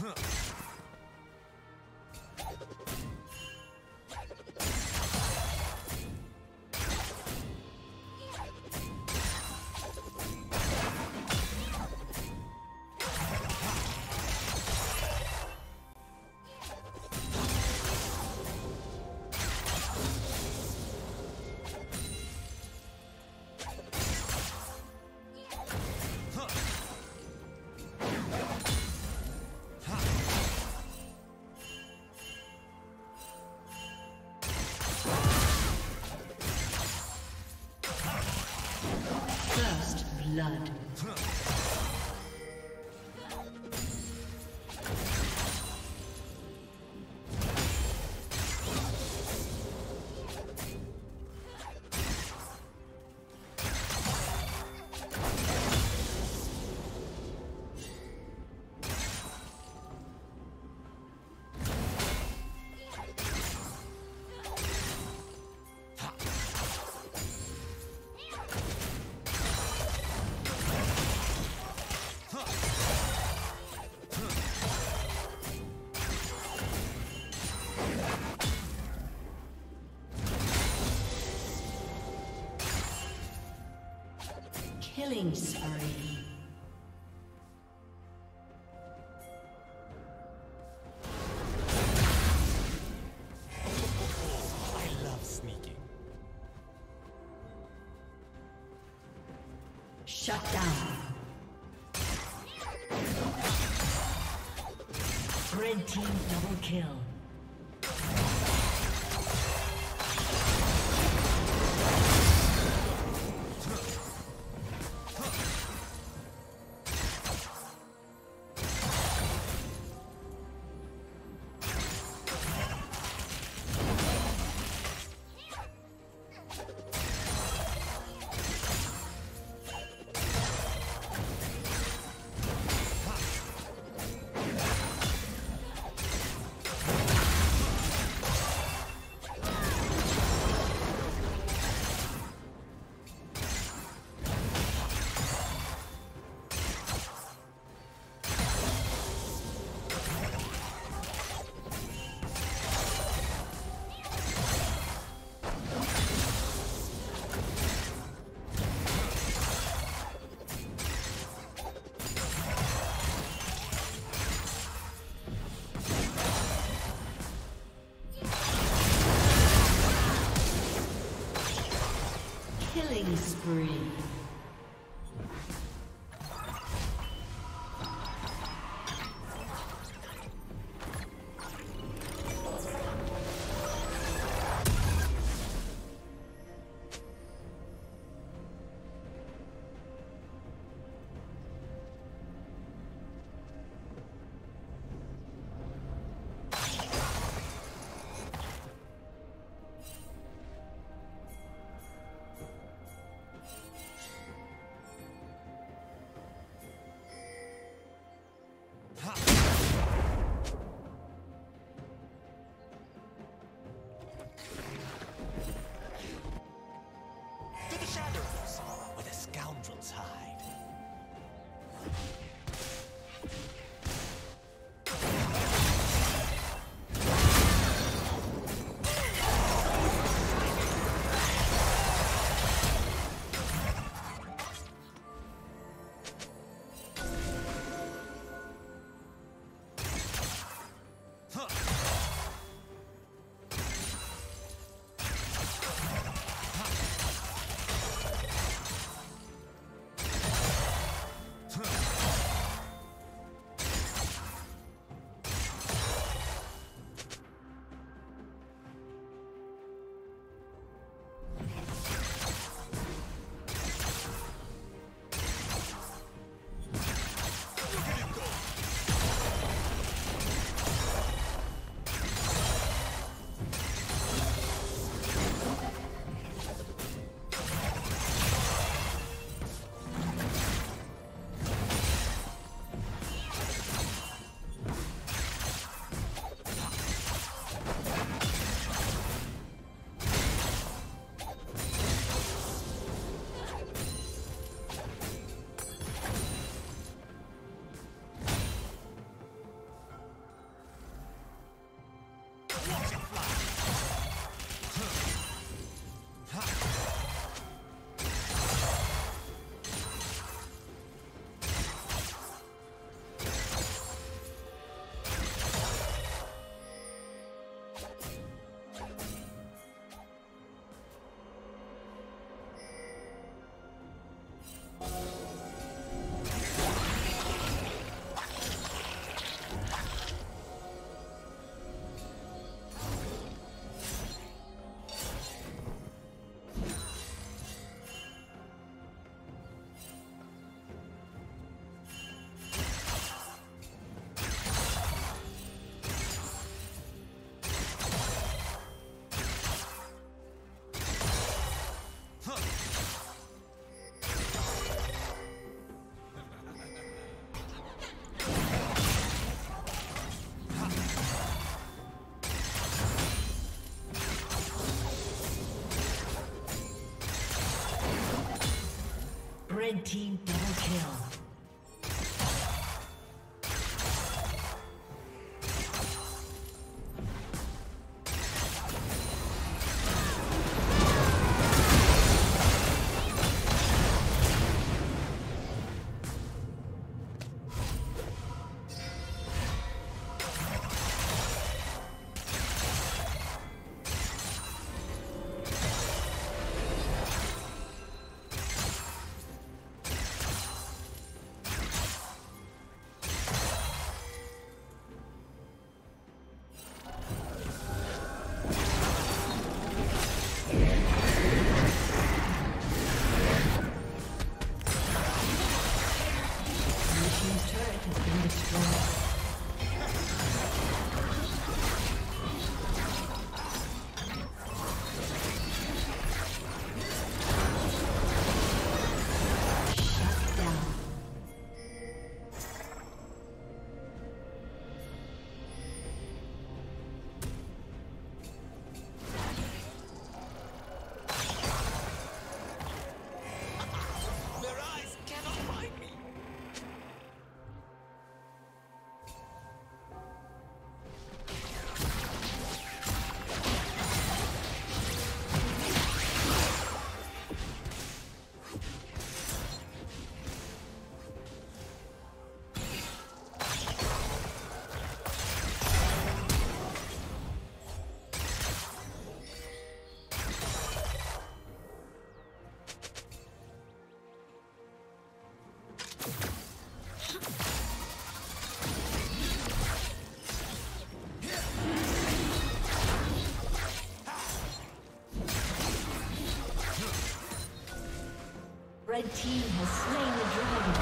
Blood. Killing spree. Spree. team double kill. Red team has slain the dragon.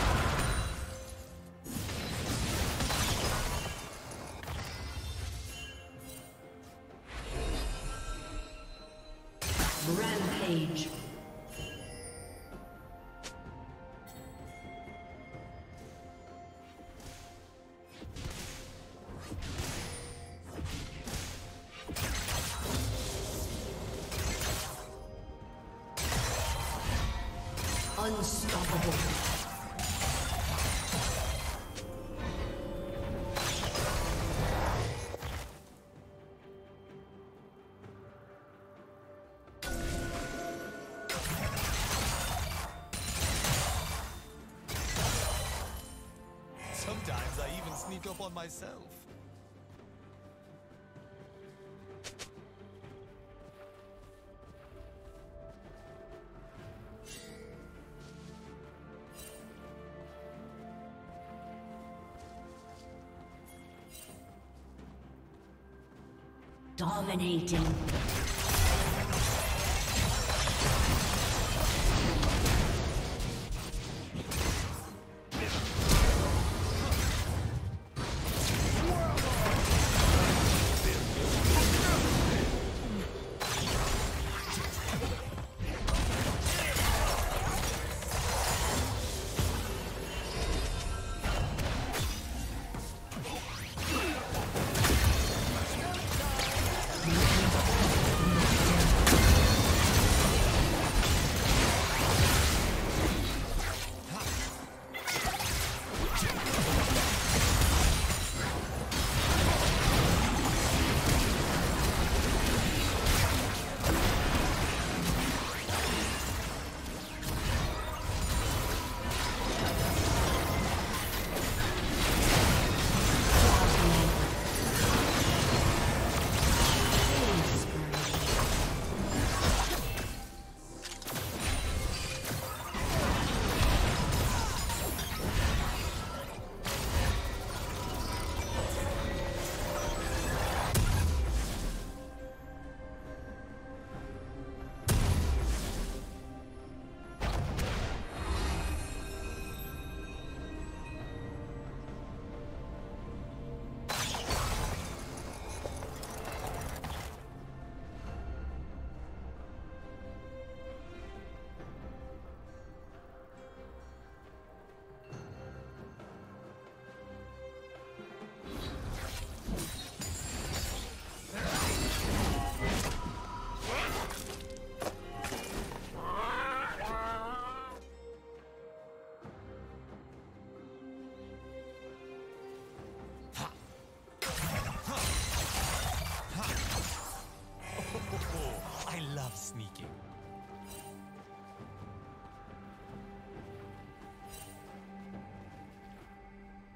Unstoppable. Sometimes I even sneak up on myself. Dominating.